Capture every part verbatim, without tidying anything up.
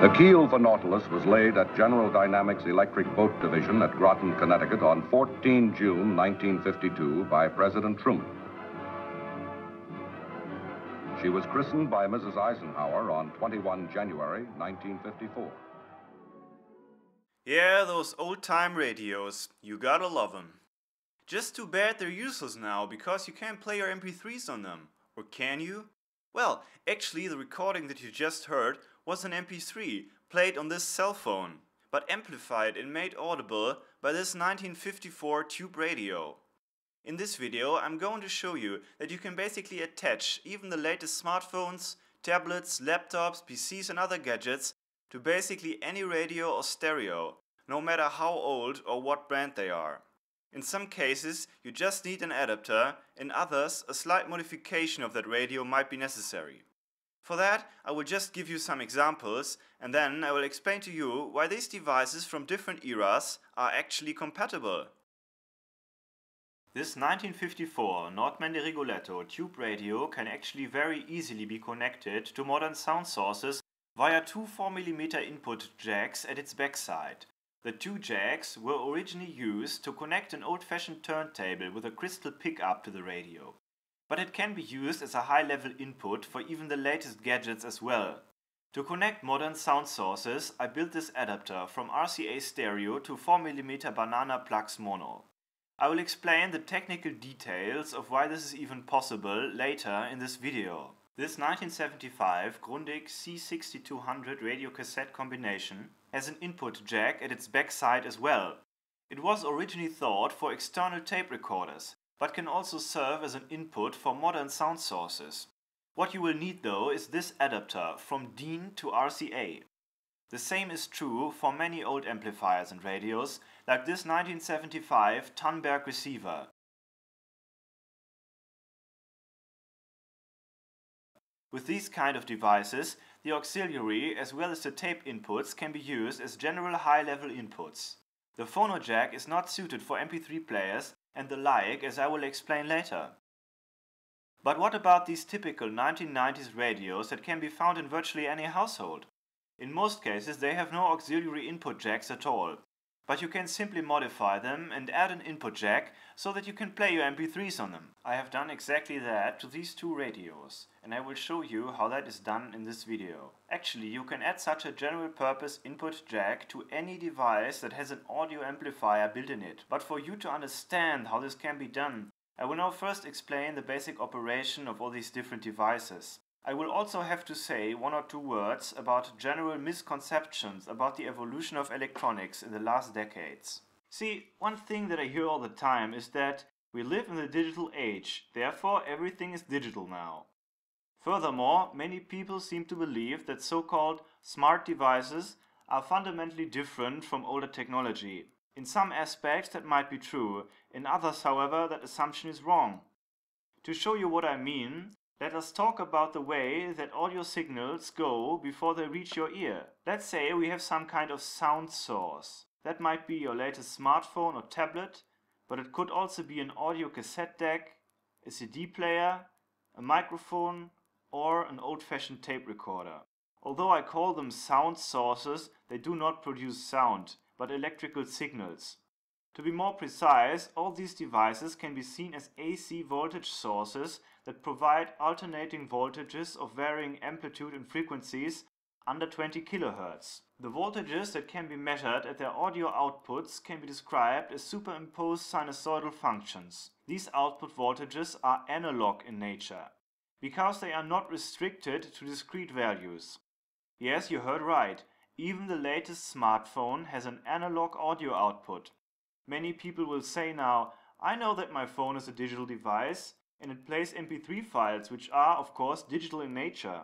The keel for Nautilus was laid at General Dynamics Electric Boat Division at Groton, Connecticut on the fourteenth of June nineteen fifty-two by President Truman. She was christened by Missus Eisenhower on the twenty-first of January nineteen fifty-four. Yeah, those old-time radios. You gotta love them. Just too bad they're useless now because you can't play your M P threes on them. Or can you? Well, actually the recording that you just heard was an M P three played on this cell phone, but amplified and made audible by this nineteen fifty-four tube radio. In this video I'm going to show you that you can basically attach even the latest smartphones, tablets, laptops, P Cs and other gadgets to basically any radio or stereo, no matter how old or what brand they are. In some cases you just need an adapter, in others a slight modification of that radio might be necessary. For that, I will just give you some examples, and then I will explain to you why these devices from different eras are actually compatible. This nineteen fifty-four Nordmende Rigoletto tube radio can actually very easily be connected to modern sound sources via two four millimeter input jacks at its backside. The two jacks were originally used to connect an old-fashioned turntable with a crystal pickup to the radio. But it can be used as a high-level input for even the latest gadgets as well. To connect modern sound sources, I built this adapter from R C A stereo to four millimeter banana plugs mono. I will explain the technical details of why this is even possible later in this video. This nineteen seventy-five Grundig C sixty-two hundred radio cassette combination has an input jack at its backside as well. It was originally thought for external tape recorders, but can also serve as an input for modern sound sources. What you will need though is this adapter from DIN to R C A. The same is true for many old amplifiers and radios, like this nineteen seventy-five Tandberg receiver. With these kind of devices, the auxiliary as well as the tape inputs can be used as general high-level inputs. The phono jack is not suited for M P three players and the like, as I will explain later. But what about these typical nineteen nineties radios that can be found in virtually any household? In most cases they have no auxiliary input jacks at all, but you can simply modify them and add an input jack so that you can play your M P threes on them. I have done exactly that to these two radios, and I will show you how that is done in this video. Actually, you can add such a general purpose input jack to any device that has an audio amplifier built in it. But for you to understand how this can be done, I will now first explain the basic operation of all these different devices. I will also have to say one or two words about general misconceptions about the evolution of electronics in the last decades. See, one thing that I hear all the time is that we live in the digital age, therefore everything is digital now. Furthermore, many people seem to believe that so-called smart devices are fundamentally different from older technology. In some aspects that might be true, in others however that assumption is wrong. To show you what I mean, let us talk about the way that audio signals go before they reach your ear. Let's say we have some kind of sound source. That might be your latest smartphone or tablet, but it could also be an audio cassette deck, a C D player, a microphone, or an old-fashioned tape recorder. Although I call them sound sources, they do not produce sound, but electrical signals. To be more precise, all these devices can be seen as A C voltage sources that provide alternating voltages of varying amplitude and frequencies under twenty kilohertz. The voltages that can be measured at their audio outputs can be described as superimposed sinusoidal functions. These output voltages are analog in nature, because they are not restricted to discrete values. Yes, you heard right. Even the latest smartphone has an analog audio output. Many people will say now, I know that my phone is a digital device and it plays M P three files, which are, of course, digital in nature.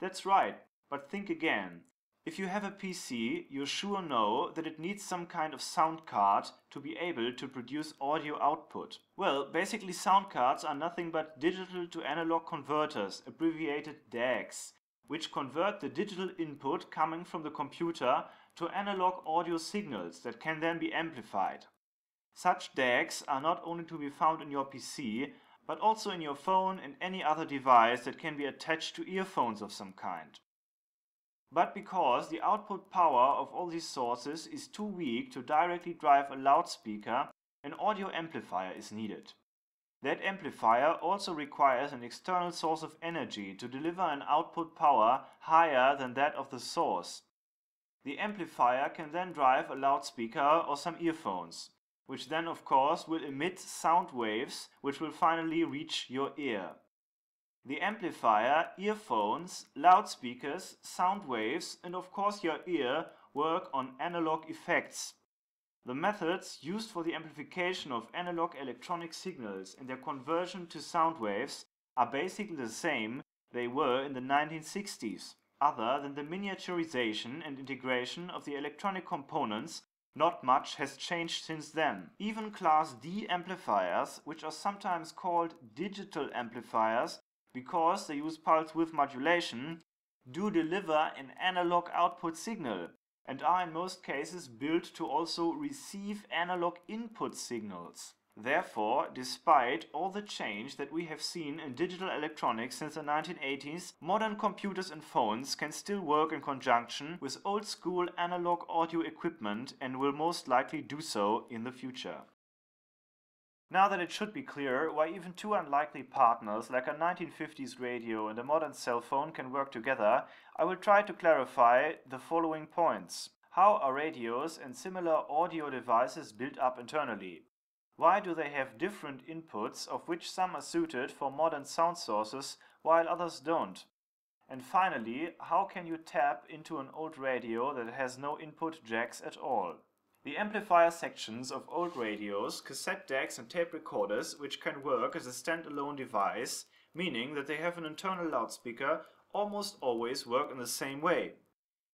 That's right, but think again. If you have a P C, you sure know that it needs some kind of sound card to be able to produce audio output. Well, basically sound cards are nothing but digital to analog converters, abbreviated D A Cs, which convert the digital input coming from the computer to analog audio signals that can then be amplified. Such D A Cs are not only to be found in your P C, but also in your phone and any other device that can be attached to earphones of some kind. but because the output power of all these sources is too weak to directly drive a loudspeaker, an audio amplifier is needed. That amplifier also requires an external source of energy to deliver an output power higher than that of the source. The amplifier can then drive a loudspeaker or some earphones, which then of course will emit sound waves which will finally reach your ear. The amplifier, earphones, loudspeakers, sound waves, and of course your ear work on analog effects. The methods used for the amplification of analog electronic signals and their conversion to sound waves are basically the same they were in the nineteen sixties, other than the miniaturization and integration of the electronic components. Not much has changed since then. Even class D amplifiers, which are sometimes called digital amplifiers because they use pulse width modulation, do deliver an analog output signal and are in most cases built to also receive analog input signals. Therefore, despite all the change that we have seen in digital electronics since the nineteen eighties, modern computers and phones can still work in conjunction with old-school analog audio equipment and will most likely do so in the future. Now that it should be clear why even two unlikely partners like a nineteen fifties radio and a modern cell phone can work together, I will try to clarify the following points. How are radios and similar audio devices built up internally? Why do they have different inputs, of which some are suited for modern sound sources while others don't? And finally, how can you tap into an old radio that has no input jacks at all? The amplifier sections of old radios, cassette decks and tape recorders which can work as a standalone device, meaning that they have an internal loudspeaker, almost always work in the same way.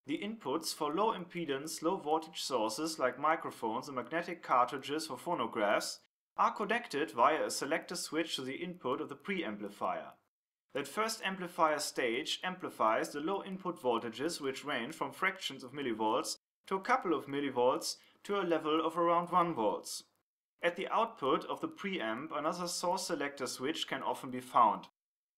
The inputs for low impedance, low voltage sources like microphones and magnetic cartridges for phonographs are connected via a selector switch to the input of the preamplifier. That first amplifier stage amplifies the low input voltages which range from fractions of millivolts to a couple of millivolts to a level of around one volt. At the output of the preamp, another source selector switch can often be found.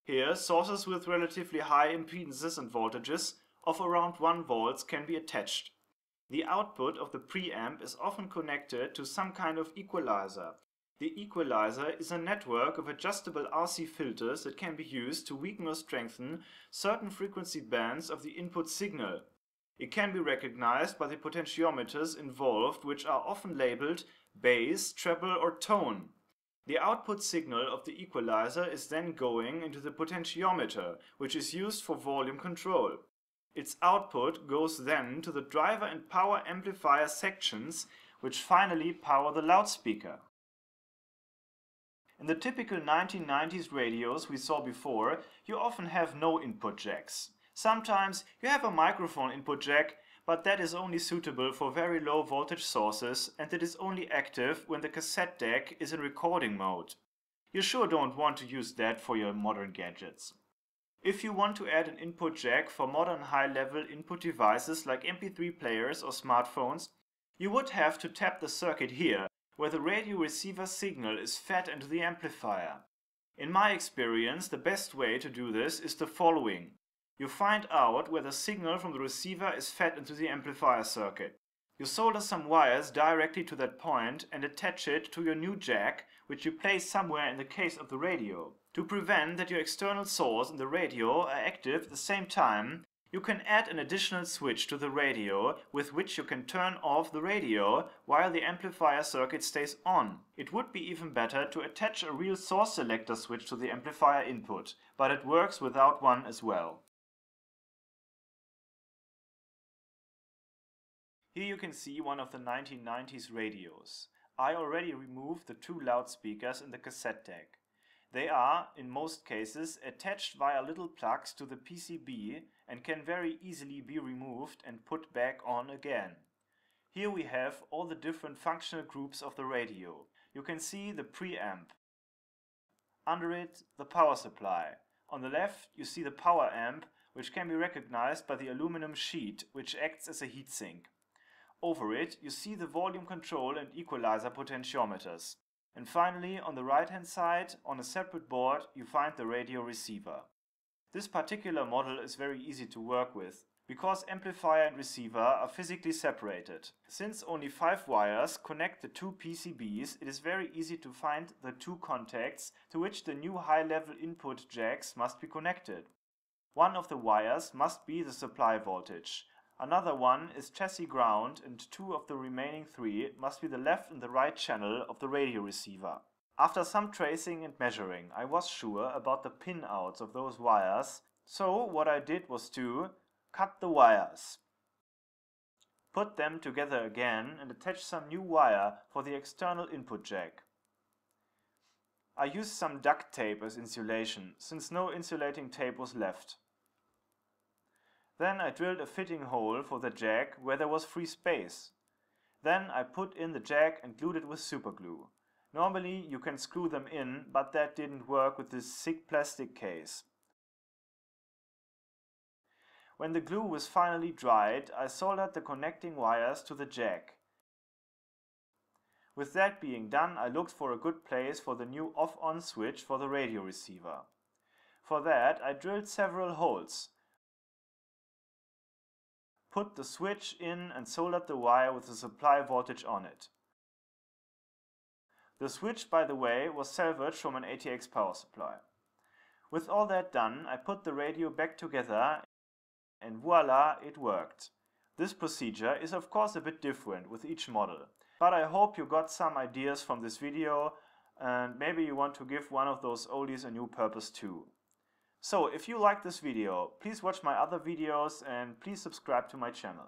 Here, sources with relatively high impedances and voltages of around one volt can be attached. The output of the preamp is often connected to some kind of equalizer. The equalizer is a network of adjustable R C filters that can be used to weaken or strengthen certain frequency bands of the input signal. It can be recognized by the potentiometers involved, which are often labeled bass, treble, or tone. The output signal of the equalizer is then going into the potentiometer, which is used for volume control. Its output goes then to the driver and power amplifier sections, which finally power the loudspeaker. In the typical nineteen nineties radios we saw before, you often have no input jacks. Sometimes you have a microphone input jack, but that is only suitable for very low voltage sources and it is only active when the cassette deck is in recording mode. You sure don't want to use that for your modern gadgets. If you want to add an input jack for modern high-level input devices like M P three players or smartphones, you would have to tap the circuit here, where the radio receiver signal is fed into the amplifier. In my experience, the best way to do this is the following. You find out where the signal from the receiver is fed into the amplifier circuit. You solder some wires directly to that point and attach it to your new jack, which you place somewhere in the case of the radio. To prevent that your external source and the radio are active at the same time, you can add an additional switch to the radio with which you can turn off the radio while the amplifier circuit stays on. It would be even better to attach a real source selector switch to the amplifier input, but it works without one as well. Here you can see one of the nineteen nineties radios. I already removed the two loudspeakers in the cassette deck. They are, in most cases, attached via little plugs to the P C B and can very easily be removed and put back on again. Here we have all the different functional groups of the radio. You can see the preamp. Under it, the power supply. On the left, you see the power amp, which can be recognized by the aluminum sheet, which acts as a heatsink. Over it, you see the volume control and equalizer potentiometers. And finally, on the right-hand side, on a separate board, you find the radio receiver. This particular model is very easy to work with. because amplifier and receiver are physically separated. Since only five wires connect the two P C Bs, it is very easy to find the two contacts to which the new high-level input jacks must be connected. One of the wires must be the supply voltage. Another one is chassis ground, and two of the remaining three must be the left and the right channel of the radio receiver. After some tracing and measuring, I was sure about the pinouts of those wires, so what I did was to cut the wires, put them together again, and attach some new wire for the external input jack. I used some duct tape as insulation, since no insulating tape was left. Then I drilled a fitting hole for the jack where there was free space. Then I put in the jack and glued it with superglue. Normally you can screw them in, but that didn't work with this thick plastic case. When the glue was finally dried, I soldered the connecting wires to the jack. With that being done, I looked for a good place for the new off-on switch for the radio receiver. For that, I drilled several holes, put the switch in, and soldered the wire with the supply voltage on it. The switch, by the way, was salvaged from an A T X power supply. With all that done, I put the radio back together, and voila, it worked. This procedure is of course a bit different with each model, but I hope you got some ideas from this video, and maybe you want to give one of those oldies a new purpose too. So if you liked this video, please watch my other videos and please subscribe to my channel.